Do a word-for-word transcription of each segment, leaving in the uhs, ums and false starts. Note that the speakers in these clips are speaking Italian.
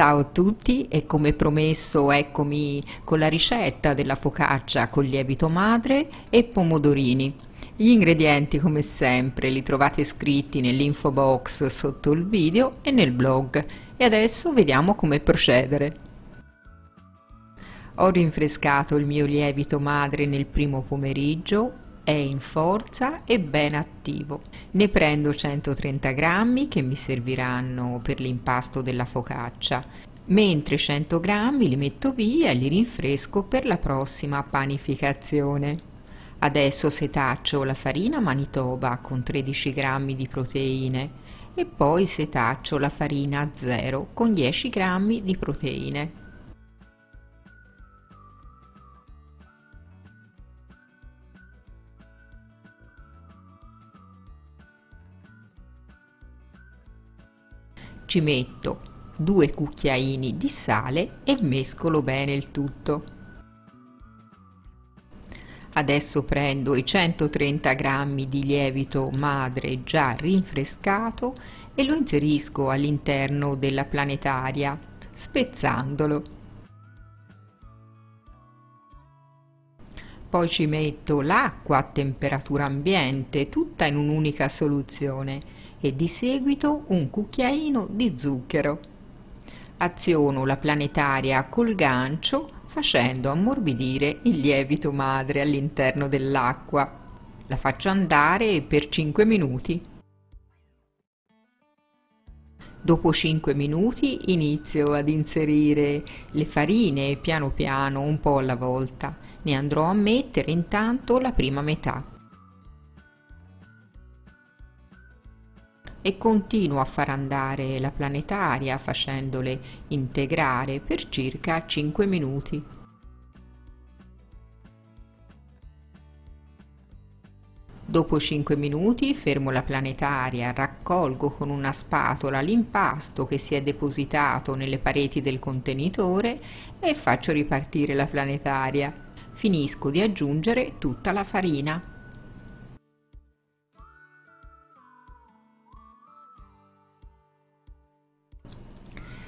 Ciao a tutti e come promesso eccomi con la ricetta della focaccia con lievito madre e pomodorini. Gli ingredienti come sempre li trovate scritti nell'info box sotto il video e nel blog e adesso vediamo come procedere. Ho rinfrescato il mio lievito madre nel primo pomeriggio. È in forza e ben attivo. Ne prendo centotrenta grammi che mi serviranno per l'impasto della focaccia, mentre cento grammi li metto via e li rinfresco per la prossima panificazione. Adesso setaccio la farina manitoba con tredici grammi di proteine e poi setaccio la farina zero con dieci grammi di proteine. Ci metto due cucchiaini di sale e mescolo bene il tutto. Adesso prendo i centotrenta grammi di lievito madre già rinfrescato e lo inserisco all'interno della planetaria, spezzandolo. Poi ci metto l'acqua a temperatura ambiente, tutta in un'unica soluzione, e di seguito un cucchiaino di zucchero. Aziono la planetaria col gancio facendo ammorbidire il lievito madre all'interno dell'acqua. La faccio andare per cinque minuti. Dopo cinque minuti inizio ad inserire le farine piano piano, un po' alla volta. Ne andrò a mettere intanto la prima metà. E continuo a far andare la planetaria facendole integrare per circa cinque minuti. Dopo cinque minuti fermo la planetaria, raccolgo con una spatola l'impasto che si è depositato nelle pareti del contenitore e faccio ripartire la planetaria. Finisco di aggiungere tutta la farina.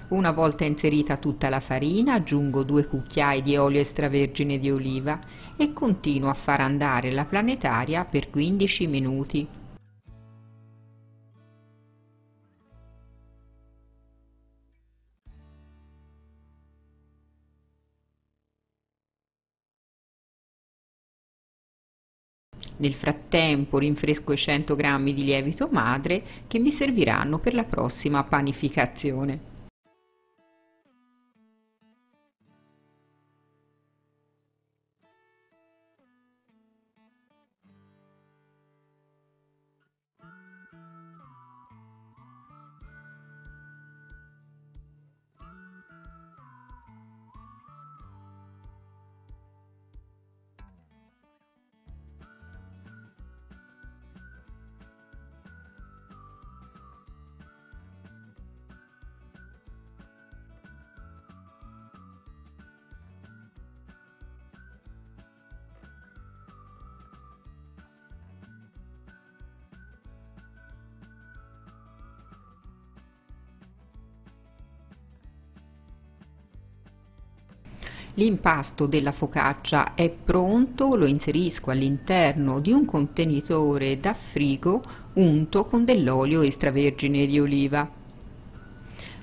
Una volta inserita tutta la farina aggiungo due cucchiai di olio extravergine di oliva e continuo a far andare la planetaria per quindici minuti. Nel frattempo rinfresco i cento grammi di lievito madre che mi serviranno per la prossima panificazione. L'impasto della focaccia è pronto, lo inserisco all'interno di un contenitore da frigo unto con dell'olio extravergine di oliva.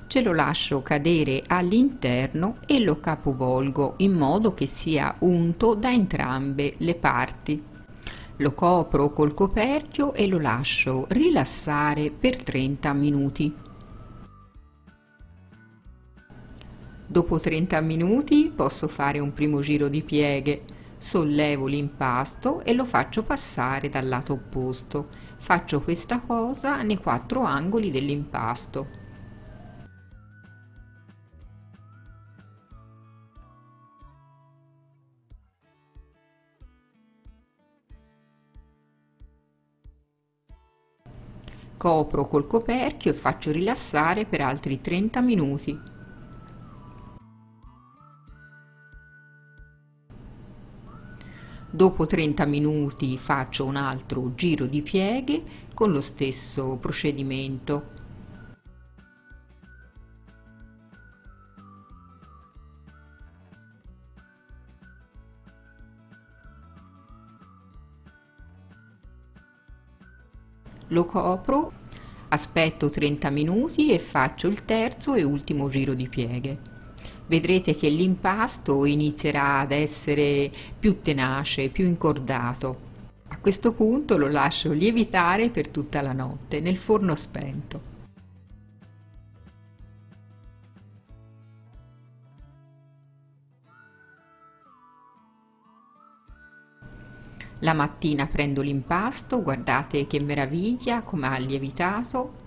Ce lo lascio cadere all'interno e lo capovolgo in modo che sia unto da entrambe le parti. Lo copro col coperchio e lo lascio rilassare per trenta minuti. Dopo trenta minuti posso fare un primo giro di pieghe, sollevo l'impasto e lo faccio passare dal lato opposto. Faccio questa cosa nei quattro angoli dell'impasto. Copro col coperchio e faccio rilassare per altri trenta minuti. Dopo trenta minuti faccio un altro giro di pieghe con lo stesso procedimento. Lo copro, aspetto trenta minuti e faccio il terzo e ultimo giro di pieghe. Vedrete che l'impasto inizierà ad essere più tenace, più incordato. A questo punto lo lascio lievitare per tutta la notte nel forno spento. La mattina prendo l'impasto, guardate che meraviglia come ha lievitato.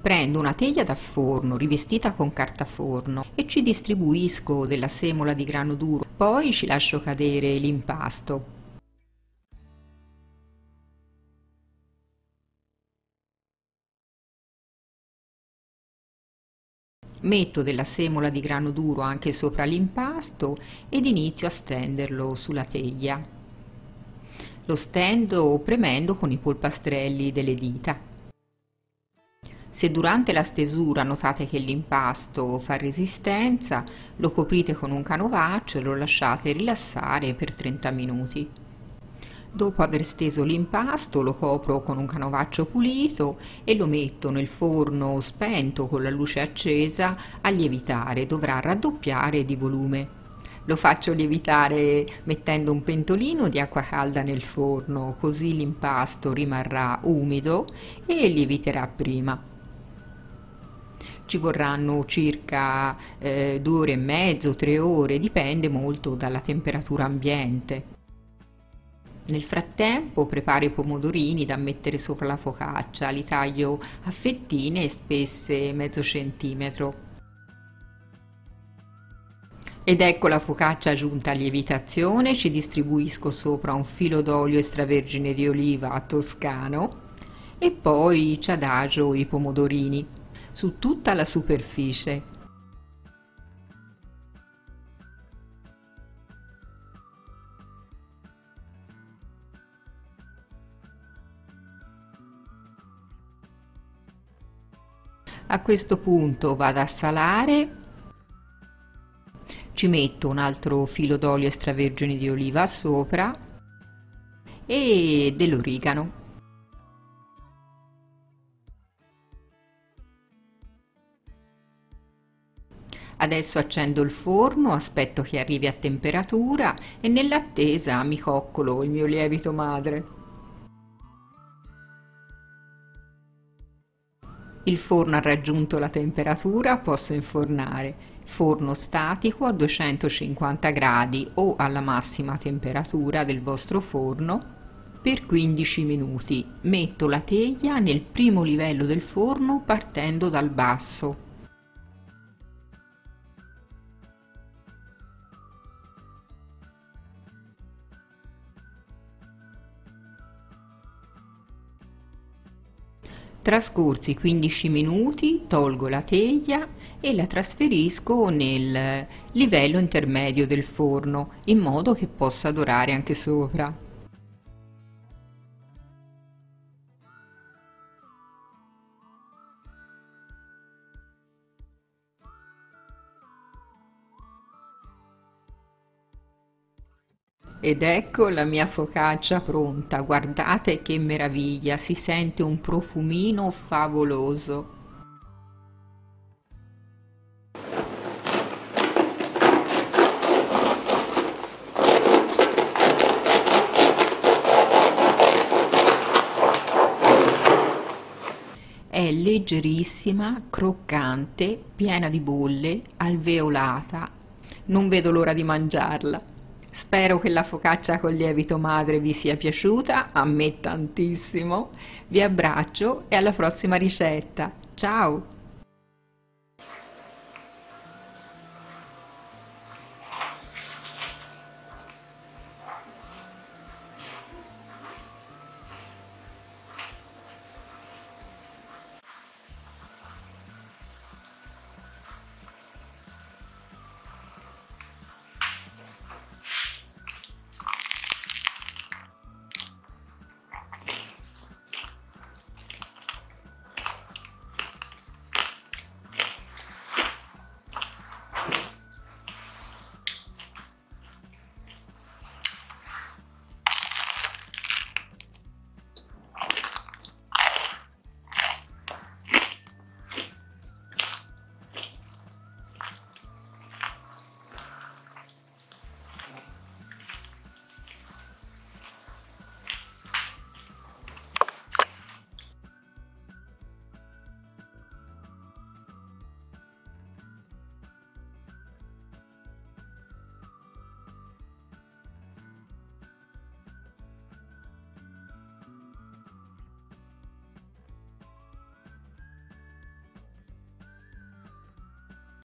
Prendo una teglia da forno rivestita con carta forno e ci distribuisco della semola di grano duro, poi ci lascio cadere l'impasto. Metto della semola di grano duro anche sopra l'impasto ed inizio a stenderlo sulla teglia. Lo stendo premendo con i polpastrelli delle dita. Se durante la stesura notate che l'impasto fa resistenza, lo coprite con un canovaccio e lo lasciate rilassare per trenta minuti. Dopo aver steso l'impasto lo copro con un canovaccio pulito e lo metto nel forno spento con la luce accesa a lievitare, dovrà raddoppiare di volume. Lo faccio lievitare mettendo un pentolino di acqua calda nel forno, così l'impasto rimarrà umido e lieviterà prima. Ci vorranno circa eh, due ore e mezzo, tre ore, dipende molto dalla temperatura ambiente. Nel frattempo preparo i pomodorini da mettere sopra la focaccia, li taglio a fettine spesse mezzo centimetro. Ed ecco la focaccia giunta a lievitazione, ci distribuisco sopra un filo d'olio extravergine di oliva toscano e poi ci adagio i pomodorini su tutta la superficie. A questo punto vado a salare, ci metto un altro filo d'olio extravergine di oliva sopra e dell'origano. Adesso accendo il forno, aspetto che arrivi a temperatura e nell'attesa mi coccolo il mio lievito madre. Il forno ha raggiunto la temperatura, posso infornare. Forno statico a duecentocinquanta gradi o alla massima temperatura del vostro forno per quindici minuti. Metto la teglia nel primo livello del forno partendo dal basso. Trascorsi quindici minuti tolgo la teglia e la trasferisco nel livello intermedio del forno in modo che possa dorare anche sopra. Ed ecco la mia focaccia pronta, guardate che meraviglia, si sente un profumino favoloso. È leggerissima, croccante, piena di bolle, alveolata, non vedo l'ora di mangiarla. Spero che la focaccia con lievito madre vi sia piaciuta, a me tantissimo. Vi abbraccio e alla prossima ricetta. Ciao!